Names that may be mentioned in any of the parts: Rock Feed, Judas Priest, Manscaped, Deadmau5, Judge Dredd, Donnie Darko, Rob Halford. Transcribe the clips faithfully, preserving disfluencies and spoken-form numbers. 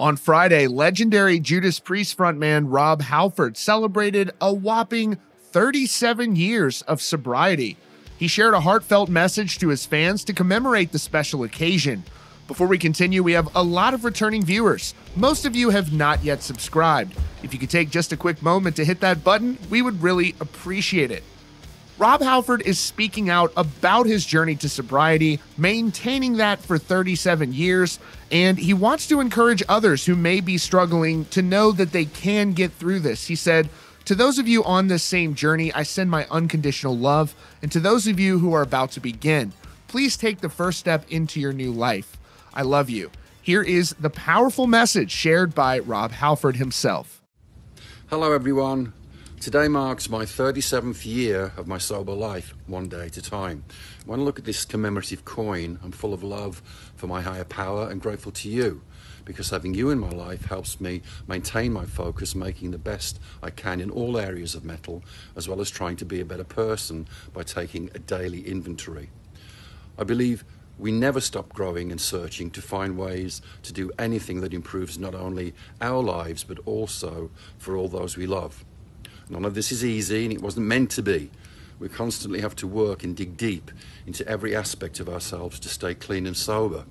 On Friday, legendary Judas Priest frontman Rob Halford celebrated a whopping thirty-seven years of sobriety. He shared a heartfelt message to his fans to commemorate the special occasion. Before we continue, we have a lot of returning viewers. Most of you have not yet subscribed. If you could take just a quick moment to hit that button, we would really appreciate it. Rob Halford is speaking out about his journey to sobriety, maintaining that for thirty-seven years, and he wants to encourage others who may be struggling to know that they can get through this. He said, "To those of you on this same journey, I send my unconditional love, and to those of you who are about to begin, please take the first step into your new life. I love you." Here is the powerful message shared by Rob Halford himself. Hello, everyone. Today marks my thirty-seventh year of my sober life, one day at a time. When I look at this commemorative coin, I'm full of love for my higher power and grateful to you, because having you in my life helps me maintain my focus, making the best I can in all areas of metal, as well as trying to be a better person by taking a daily inventory. I believe we never stop growing and searching to find ways to do anything that improves not only our lives, but also for all those we love. None of this is easy, and it wasn't meant to be. We constantly have to work and dig deep into every aspect of ourselves to stay clean and sober.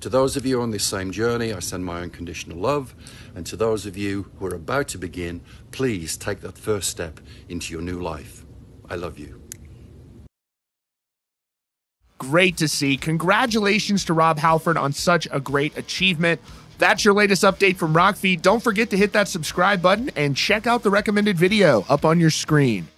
To those of you on this same journey, I send my unconditional love. And to those of you who are about to begin, please take that first step into your new life. I love you. Great to see. Congratulations to Rob Halford on such a great achievement. That's your latest update from Rock Feed. Don't forget to hit that subscribe button and check out the recommended video up on your screen.